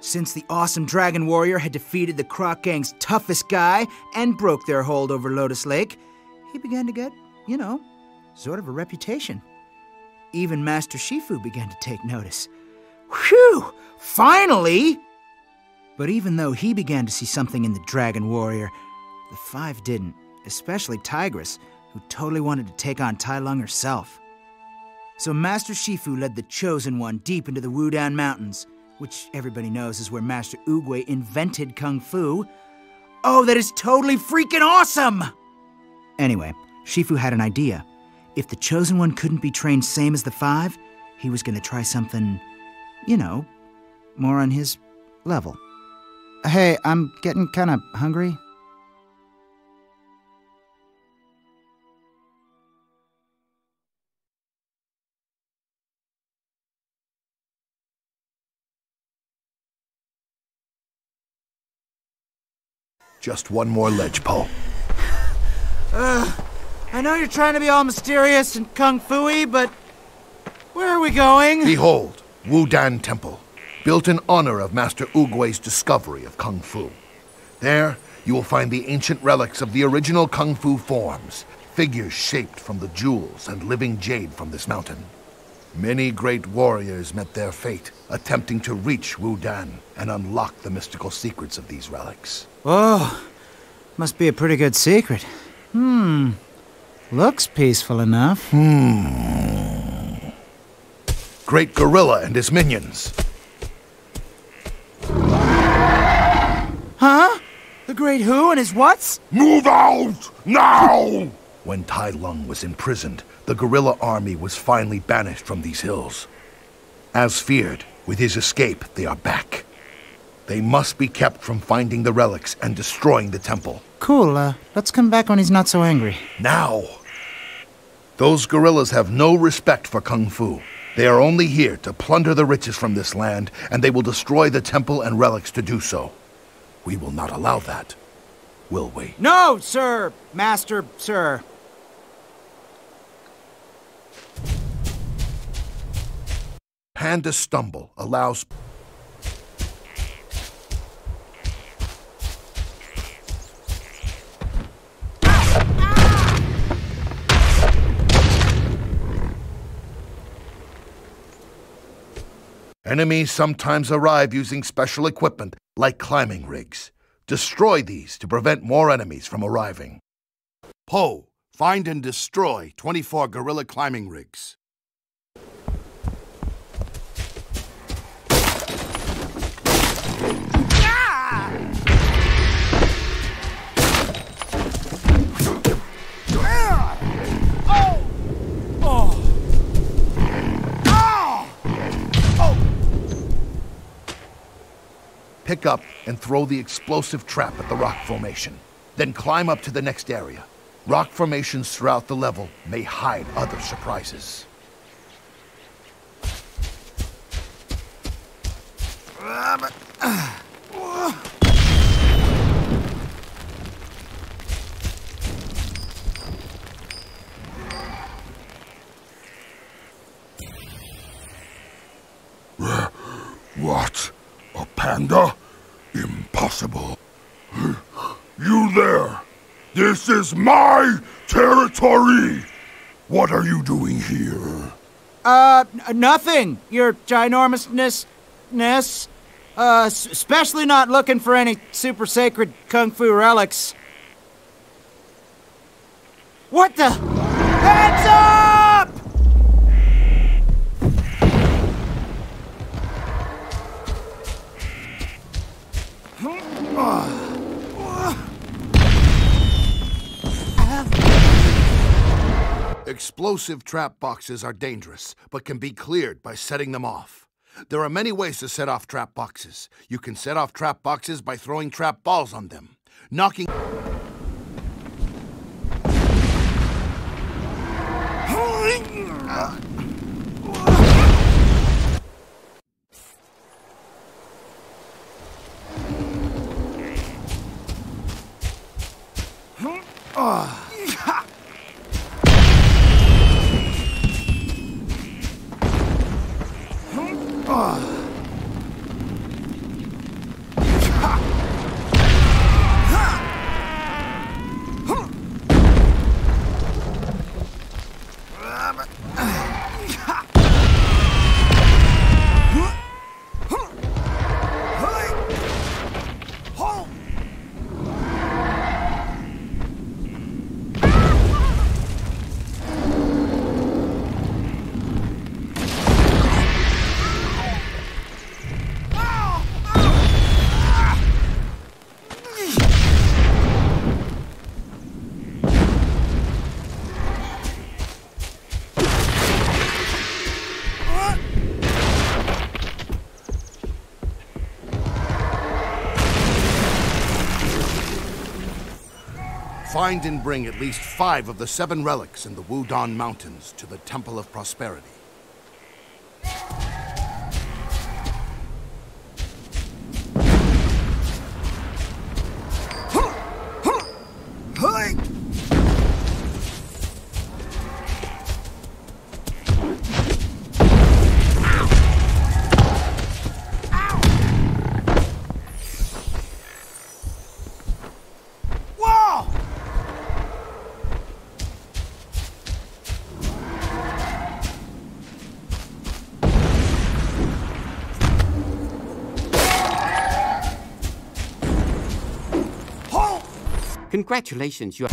Since the awesome Dragon Warrior had defeated the Croc Gang's toughest guy and broke their hold over Lotus Lake, he began to get, you know, sort of a reputation. Even Master Shifu began to take notice. Whew! Finally! But even though he began to see something in the Dragon Warrior, the five didn't, especially Tigress, who totally wanted to take on Tai Lung herself. So Master Shifu led the Chosen One deep into the Wudang Mountains, which everybody knows is where Master Oogway invented Kung Fu. Oh, that is totally freaking awesome! Anyway, Shifu had an idea. If the Chosen One couldn't be trained same as the five, he was going to try something, you know, more on his level. Hey, I'm getting kind of hungry. Just one more ledge pole. I know you're trying to be all mysterious and kung fu-y, but where are we going? Behold, Wudang Temple, built in honor of Master Oogway's discovery of Kung Fu. There, you will find the ancient relics of the original Kung Fu forms, figures shaped from the jewels and living jade from this mountain. Many great warriors met their fate, attempting to reach Wudang and unlock the mystical secrets of these relics. Whoa, must be a pretty good secret. Looks peaceful enough. Great Gorilla and his minions. Huh? The Great Who and his whats? Move out! Now! When Tai Lung was imprisoned, the guerrilla army was finally banished from these hills. As feared, with his escape, they are back. They must be kept from finding the relics and destroying the temple. Cool, let's come back when he's not so angry. Now! Those guerrillas have no respect for Kung Fu. They are only here to plunder the riches from this land, and they will destroy the temple and relics to do so. We will not allow that, will we? No, sir! Master, sir. Panda stumble allows... Enemies sometimes arrive using special equipment, like climbing rigs. Destroy these to prevent more enemies from arriving. Po, find and destroy 24 guerrilla climbing rigs. Pick up and throw the explosive trap at the rock formation. Then climb up to the next area. Rock formations throughout the level may hide other surprises. What? A panda? Impossible. You there! This is my territory! What are you doing here? Nothing, your ginormousness. Especially not looking for any super sacred Kung Fu relics. What the? Hands up! Explosive trap boxes are dangerous, but can be cleared by setting them off. There are many ways to set off trap boxes. You can set off trap boxes by throwing trap balls on them, knocking... Find and bring at least 5 of the 7 relics in the Wudang Mountains to the Temple of Prosperity. Congratulations, you are...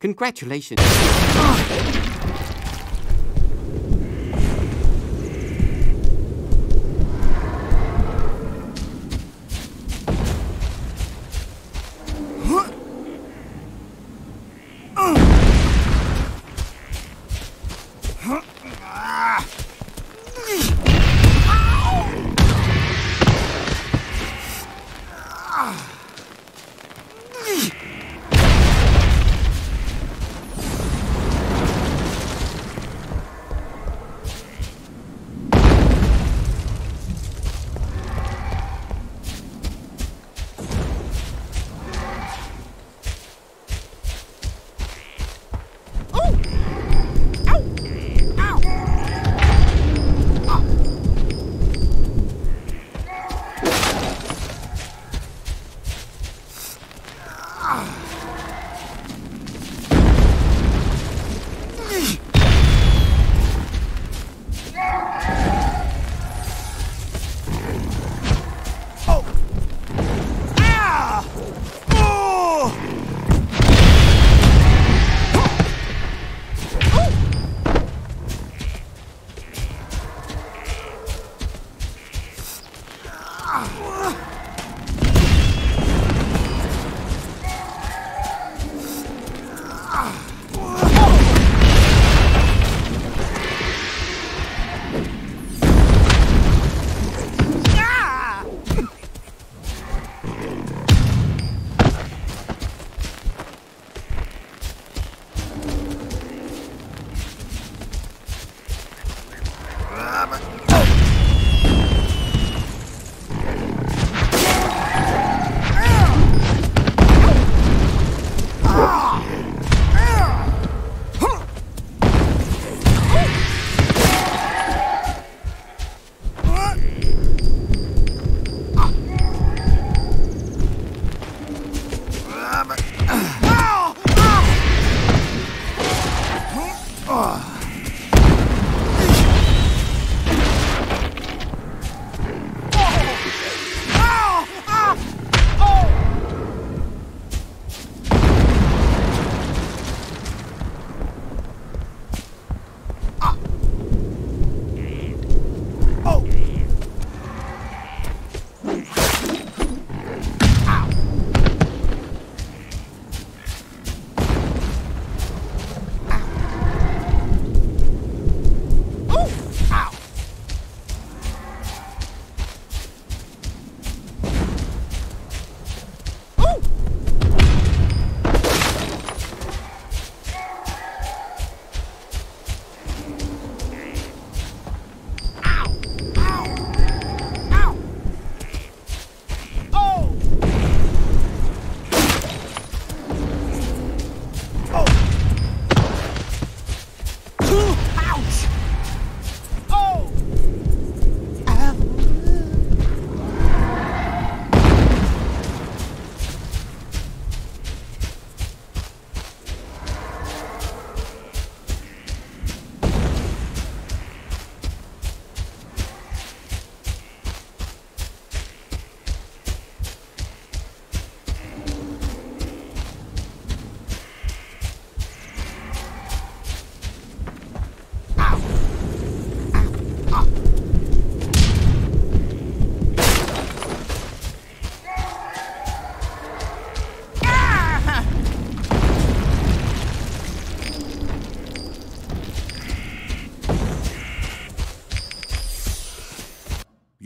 Congratulations.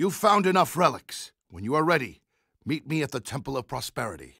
You've found enough relics. When you are ready, meet me at the Temple of Prosperity.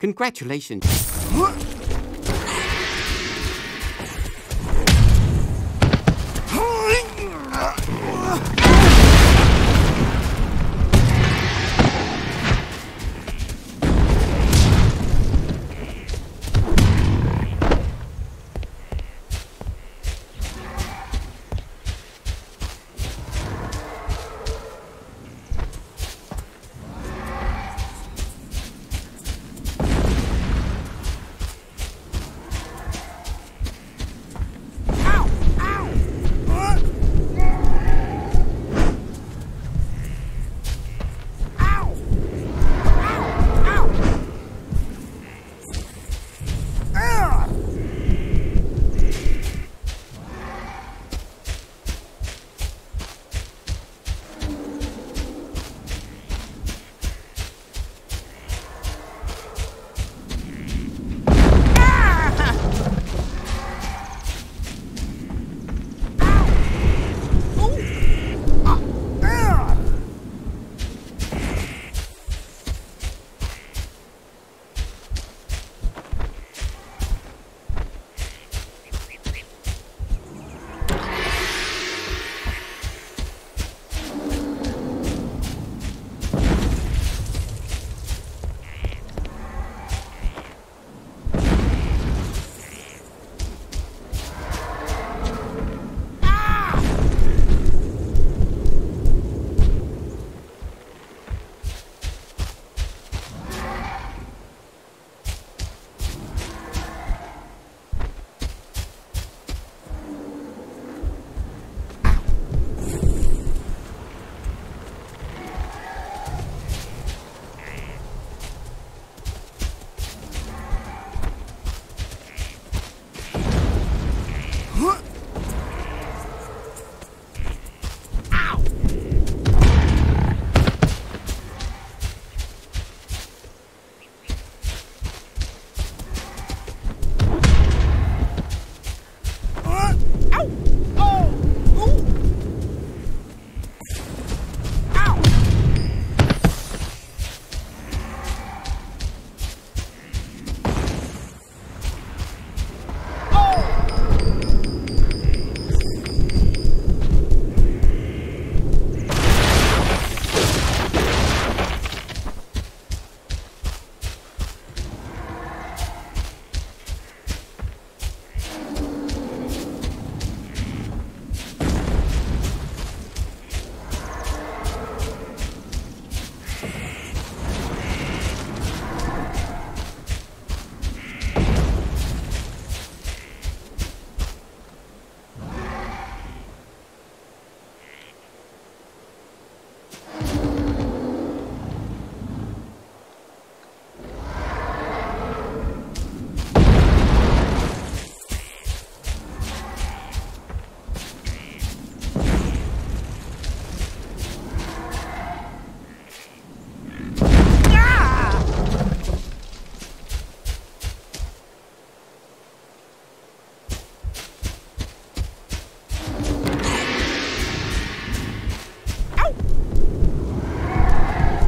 Congratulations.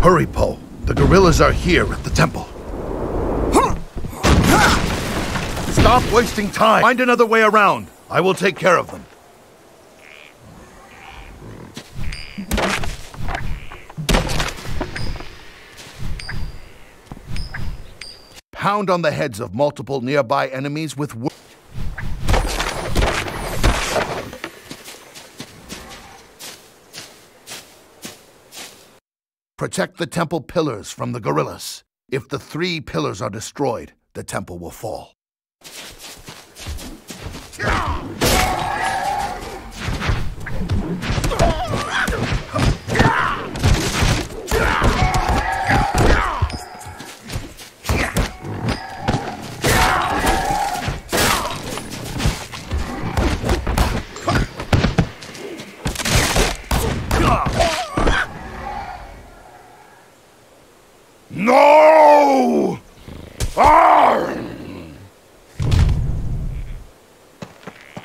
Hurry, Po. The gorillas are here at the temple. Stop wasting time. Find another way around. I will take care of them. Pound on the heads of multiple nearby enemies with wood. Protect the temple pillars from the gorillas. If the three pillars are destroyed, the temple will fall.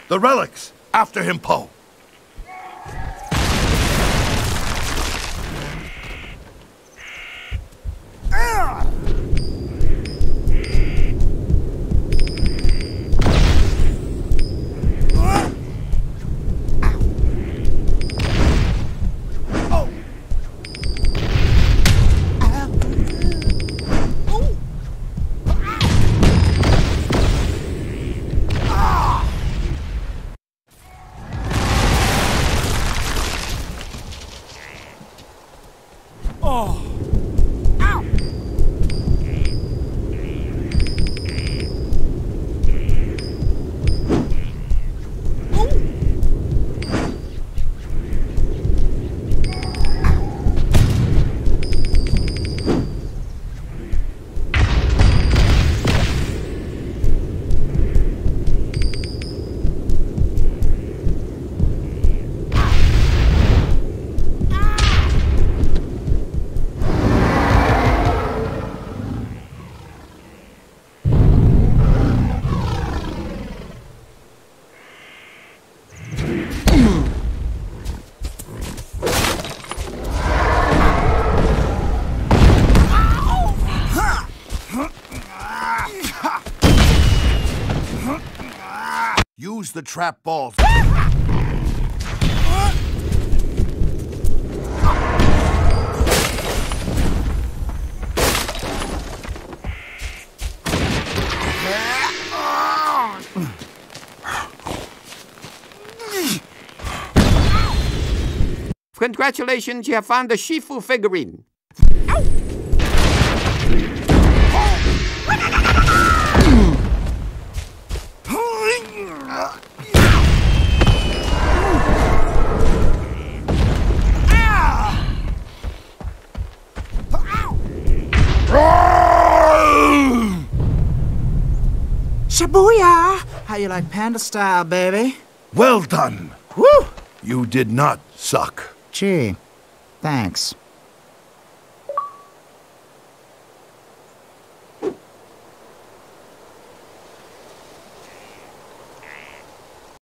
The relics! After him, Poe! Use the trap balls. Congratulations, you have found the Shifu figurine. Shibuya! How you like panda style, baby? Well done! Woo! You did not suck. Gee, thanks.